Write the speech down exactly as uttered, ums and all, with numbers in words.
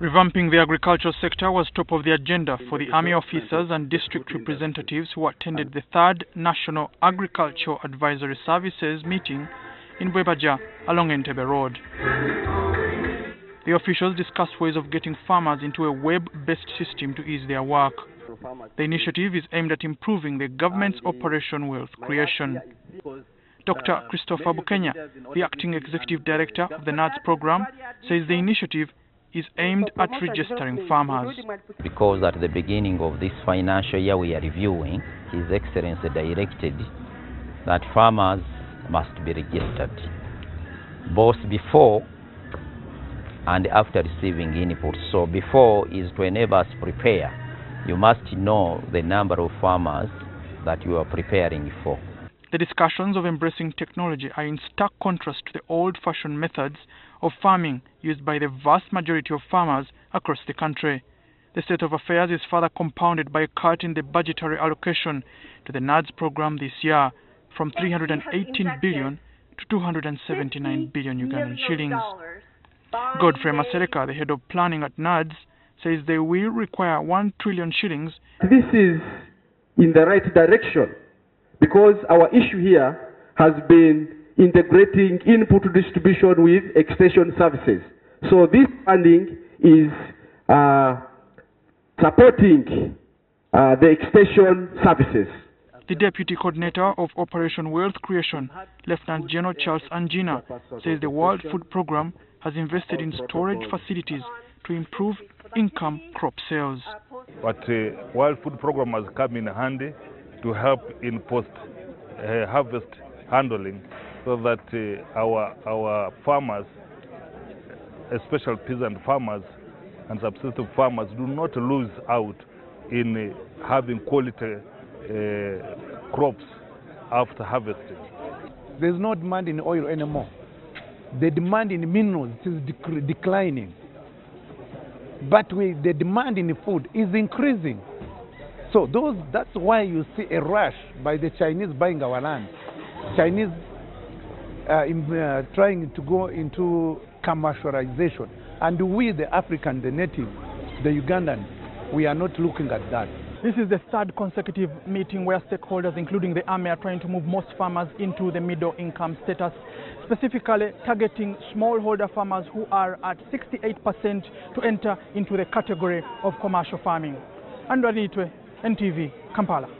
Revamping the agricultural sector was top of the agenda for the army officers and district representatives who attended the third National Agricultural Advisory Services meeting in Bwebaja along Entebbe Road. The officials discussed ways of getting farmers into a web-based system to ease their work. The initiative is aimed at improving the government's Operation Wealth Creation. Doctor Christopher Bukenya, the acting executive director of the N A D S program, says the initiative is aimed at registering farmers. Because at the beginning of this financial year we are reviewing, His Excellency directed that farmers must be registered, both before and after receiving input. So before is to enable us prepare. You must know the number of farmers that you are preparing for. The discussions of embracing technology are in stark contrast to the old-fashioned methods of farming used by the vast majority of farmers across the country. The state of affairs is further compounded by a cut in the budgetary allocation to the N A D S program this year, from three hundred eighteen billion to two hundred seventy-nine billion Ugandan shillings. Godfrey Masereka, the head of planning at N A D S, says they will require one trillion shillings. This is in the right direction, because our issue here has been integrating input distribution with extension services. So this funding is uh, supporting uh, the extension services. The Deputy Coordinator of Operation Wealth Creation, Lieutenant General Charles Angina, says the World Food Programme has invested in storage facilities to improve income crop sales. But the uh, World Food Programme has come in handy to help in post-harvest uh, handling, so that uh, our, our farmers, especially peasant farmers and subsistence farmers, do not lose out in uh, having quality Uh, crops after harvesting. There's no demand in oil anymore. The demand in minerals is dec declining. But we, the demand in food is increasing. So those, that's why you see a rush by the Chinese buying our land. Chinese uh, in, uh, trying to go into commercialization. And we, the African, the native, the Ugandan, we are not looking at that. This is the third consecutive meeting where stakeholders, including the army, are trying to move most farmers into the middle income status, specifically targeting smallholder farmers who are at sixty-eight percent to enter into the category of commercial farming. Andrew Nitwe, N T V, Kampala.